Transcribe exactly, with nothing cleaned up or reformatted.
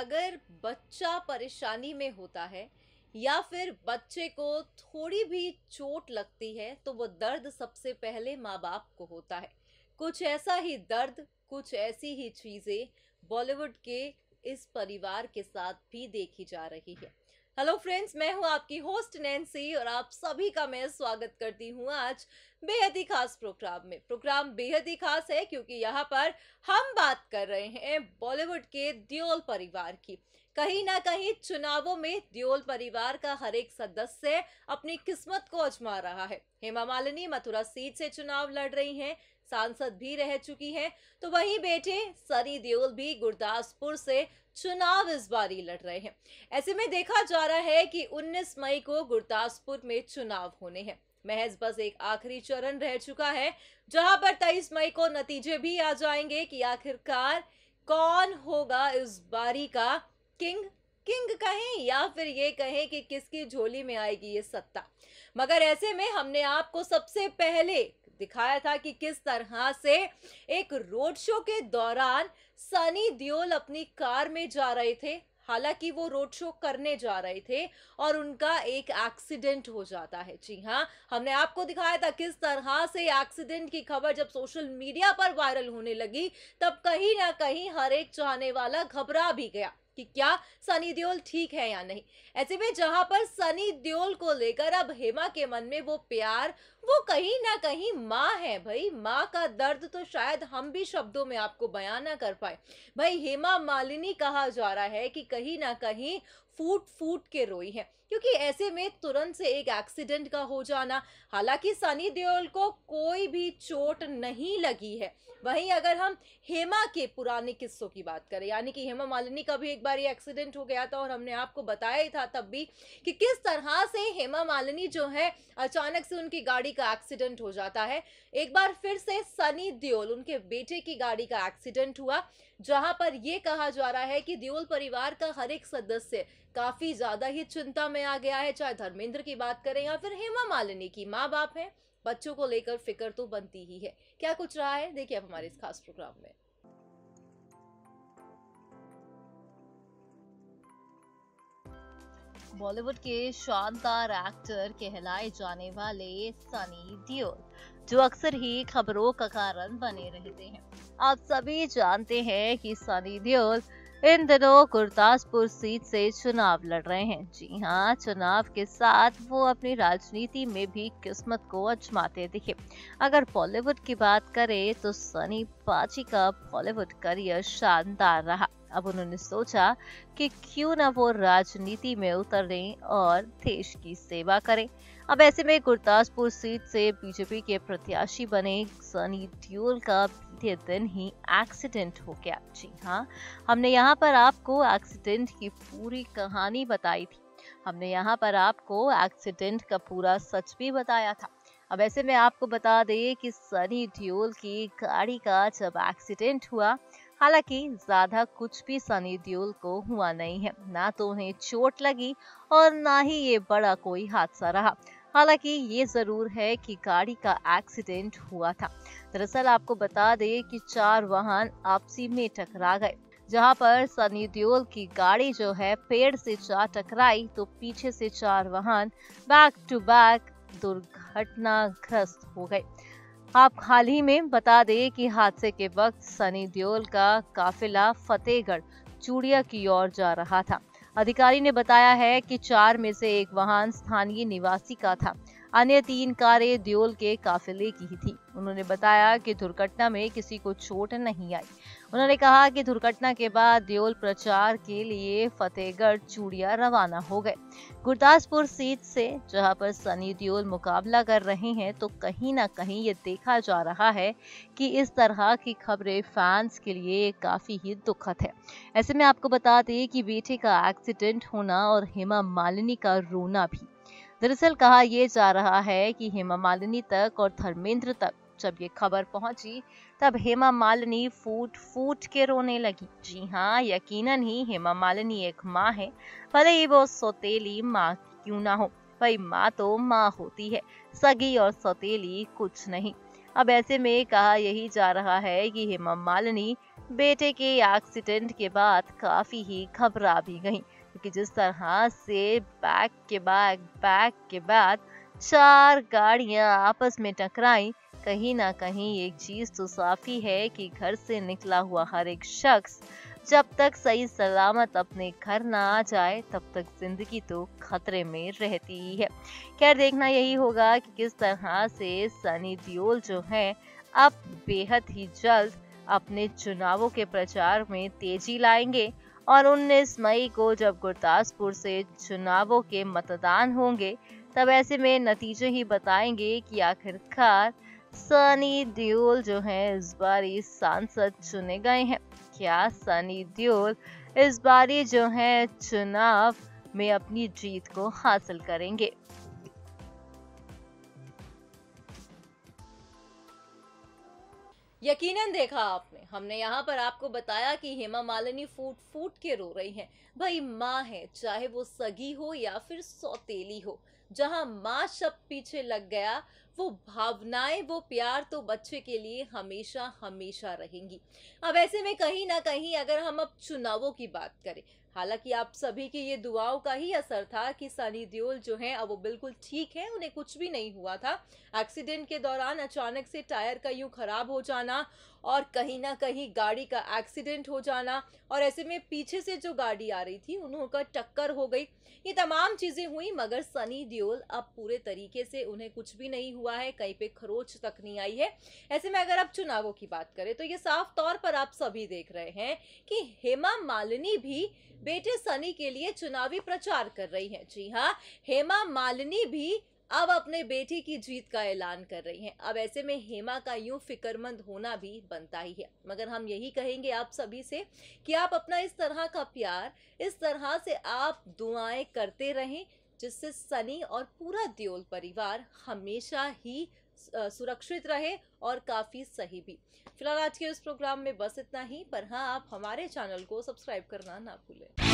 अगर बच्चा परेशानी में होता है या फिर बच्चे को थोड़ी भी चोट लगती है तो वो दर्द सबसे पहले माँ बाप को होता है। कुछ ऐसा ही दर्द, कुछ ऐसी ही चीज़ें बॉलीवुड के इस परिवार के साथ भी देखी जा रही है। हेलो फ्रेंड्स, मैं हूँ आपकी होस्ट नैन्सी और आप सभी का मैं स्वागत करती हूँ आज बेहद ही खास प्रोग्राम में। प्रोग्राम बेहद ही खास है क्योंकि यहाँ पर हम बात कर रहे हैं बॉलीवुड के देओल परिवार की। कहीं ना कहीं चुनावों में देओल परिवार का हर एक सदस्य अपनी किस्मत को आजमा रहा है। हेमा मालिनी मथुरा सीट से चुनाव लड़ रही हैं, सांसद भी रह चुकी हैं, तो वहीं बेटे सनी देओल भी गुरदासपुर से चुनाव इस बार लड़ रहे हैं। ऐसे में देखा जा रहा है कि उन्नीस मई को गुरदासपुर में चुनाव होने हैं। महज बस एक आखिरी चरण रह चुका है जहां पर तेईस मई को नतीजे भी आ जाएंगे कि आखिरकार कौन होगा इस बारी का किंग किंग कहें या फिर ये कहें कि किसकी झोली में आएगी ये सत्ता। मगर ऐसे में हमने आपको सबसे पहले दिखाया था कि किस तरह से एक रोड शो के दौरान सनी देओल अपनी कार में जा रहे थे। हालांकि वो रोड शो करने जा रहे थे और उनका एक एक्सीडेंट हो जाता है। जी हाँ, हमने आपको दिखाया था किस तरह से एक्सीडेंट की खबर जब सोशल मीडिया पर वायरल होने लगी तब कहीं ना कहीं हर एक चाहने वाला घबरा भी गया कि क्या सनी देओल ठीक है या नहीं। ऐसे में जहां पर सनी देओल को लेकर अब हेमा के मन में वो प्यार, वो कहीं ना कहीं माँ है। भाई माँ का दर्द तो शायद हम भी शब्दों में आपको बयां ना कर पाए। भाई हेमा मालिनी कहा जा रहा है कि कहीं ना कहीं फूट फूट के रोई है क्योंकि ऐसे में तुरंत से एक एक्सीडेंट का हो जाना। हालांकि सनी देओल को कोई भी चोट नहीं लगी है। वहीं अगर हम हेमा के पुराने किस्सों की बात करें, यानी कि हेमा मालिनी का भी एक बार ये एक्सीडेंट हो गया था और हमने आपको बताया था तब भी कि किस तरह से हेमा मालिनी जो है अचानक से उनकी गाड़ी का एक्सीडेंट हो जाता है। एक बार फिर से सनी देओल उनके बेटे की गाड़ी का एक्सीडेंट हुआ जहां पर यह कहा जा रहा है कि देओल परिवार का हर एक सदस्य काफी ज्यादा ही चिंता में आ गया है। चाहे धर्मेंद्र की बात करें या फिर हेमा मालिनी की, माँ बाप है, बच्चों को लेकर फिक्र तो बनती ही है। क्या कुछ रहा है देखिए अब हमारे इस खास प्रोग्राम में। बॉलीवुड के शानदार एक्टर कहलाए जाने वाले सनी देओल जो अक्सर ही खबरों का कारण बने रहते हैं। आप सभी जानते हैं कि सनी देओल इन दिनों गुरदासपुर सीट से चुनाव लड़ रहे हैं। जी हाँ, चुनाव के साथ वो अपनी राजनीति में भी किस्मत को आजमाते दिखे। अगर बॉलीवुड की बात करें तो सनी पाजी का बॉलीवुड करियर शानदार रहा। अब उन्होंने सोचा कि क्यों ना वो राजनीति में उतरें और देश की सेवा करें। अब ऐसे में गुरदासपुर सीट से बीजेपी के प्रत्याशी बने सनी देओल का बीते दिन ही एक्सीडेंट हो गया। जी हाँ, हमने यहाँ पर आपको एक्सीडेंट की पूरी कहानी बताई थी। हमने यहाँ पर आपको एक्सीडेंट का पूरा सच भी बताया था। अब ऐसे में आपको बता दें कि सनी देओल की गाड़ी का जब एक्सीडेंट हुआ, हालांकि ज़्यादा कुछ भी सनी देओल को हुआ नहीं है, ना तो उन्हें चोट लगी और ना ही ये बड़ा कोई हादसा रहा। हालांकि ये ज़रूर है कि गाड़ी का एक्सीडेंट हुआ था। दरअसल आपको बता दें कि चार वाहन आपसी में टकरा गए जहां पर सनी देओल की गाड़ी जो है पेड़ से जा टकराई तो पीछे से चार वाहन बैक टू बैक दुर्घटनाग्रस्त हो गए। आप हाल ही में बता दें कि हादसे के वक्त सनी देओल का काफिला फतेहगढ़ चूड़िया की ओर जा रहा था। अधिकारी ने बताया है कि चार में से एक वाहन स्थानीय निवासी का था, अन्य तीन कारें देओल के काफिले की ही थी। उन्होंने बताया कि दुर्घटना में किसी को चोट नहीं आई। उन्होंने कहा कि दुर्घटना के बाद देओल प्रचार के लिए फतेहगढ़ चूड़िया रवाना हो गए। गुरदासपुर सीट से जहां पर सनी देओल मुकाबला कर रहे हैं तो कहीं ना कहीं ये देखा जा रहा है कि इस तरह की खबरें फैंस के लिए काफ़ी ही दुखद है। ऐसे में आपको बता दें कि बेटे का एक्सीडेंट होना और हेमा मालिनी का रोना भी। दरअसल कहा यह जा रहा है कि हेमा मालिनी तक और धर्मेंद्र तक जब ये खबर पहुंची तब हेमा मालिनी फूट फूट के रोने लगी। जी हाँ, यकीनन ही हेमा मालिनी एक माँ है, भले ही वो सौतेली माँ क्यों ना हो। भाई माँ तो माँ होती है, सगी और सौतेली कुछ नहीं। अब ऐसे में कहा यही जा रहा है कि हेमा मालिनी बेटे के एक्सीडेंट के बाद काफी ही घबरा भी गईं, क्योंकि जिस तरह से बैक के बैक बैक के बाद चार गाड़ियां आपस में टकराई, कहीं ना कहीं एक चीज तो साफ ही है कि घर से निकला हुआ हर एक शख्स जब तक सही सलामत अपने घर ना आ जाए तब तक जिंदगी तो खतरे में रहती ही है। खैर देखना यही होगा कि किस तरह से सनी देओल जो है अब बेहद ही जल्द अपने चुनावों के प्रचार में तेजी लाएंगे और उन्नीस मई को जब गुरदासपुर से चुनावों के मतदान होंगे तब ऐसे में नतीजे ही बताएंगे कि आखिरकार सनी देओल जो है इस बार सांसद चुने गए हैं। क्या सनी देओल इस बारी जो है चुनाव में अपनी जीत को हासिल करेंगे? यकीनन देखा आपने, हमने यहाँ पर आपको बताया कि हेमा मालिनी फूट फूट के रो रही हैं। भाई माँ है, चाहे वो सगी हो या फिर सौतेली हो, जहाँ माँ शब्द पीछे लग गया वो भावनाएं वो प्यार तो बच्चे के लिए हमेशा हमेशा रहेंगी। अब ऐसे में कहीं ना कहीं अगर हम अब चुनावों की बात करें, हालांकि आप सभी की ये दुआओं का ही असर था कि सनी देओल जो है अब वो बिल्कुल ठीक है, उन्हें कुछ भी नहीं हुआ था। एक्सीडेंट के दौरान अचानक से टायर का यूं खराब हो जाना और कहीं ना कहीं गाड़ी का एक्सीडेंट हो जाना और ऐसे में पीछे से जो गाड़ी आ रही थी उनका टक्कर हो गई, ये तमाम चीज़ें हुई, मगर सनी देओल अब पूरे तरीके से उन्हें कुछ भी नहीं हुआ है, कहीं पे खरोच तक नहीं आई है। ऐसे में अगर आप चुनावों की बात करें तो ये साफ तौर पर आप सभी देख रहे हैं कि हेमा मालिनी भी बेटे सनी के लिए चुनावी प्रचार कर रही है। जी हाँ, हेमा मालिनी भी अब अपने बेटे की जीत का ऐलान कर रही हैं। अब ऐसे में हेमा का यूं फिक्रमंद होना भी बनता ही है, मगर हम यही कहेंगे आप सभी से कि आप अपना इस तरह का प्यार, इस तरह से आप दुआएं करते रहें, जिससे सनी और पूरा देओल परिवार हमेशा ही सुरक्षित रहे और काफ़ी सही भी। फिलहाल आज के इस प्रोग्राम में बस इतना ही, पर हाँ आप हमारे चैनल को सब्सक्राइब करना ना भूलें।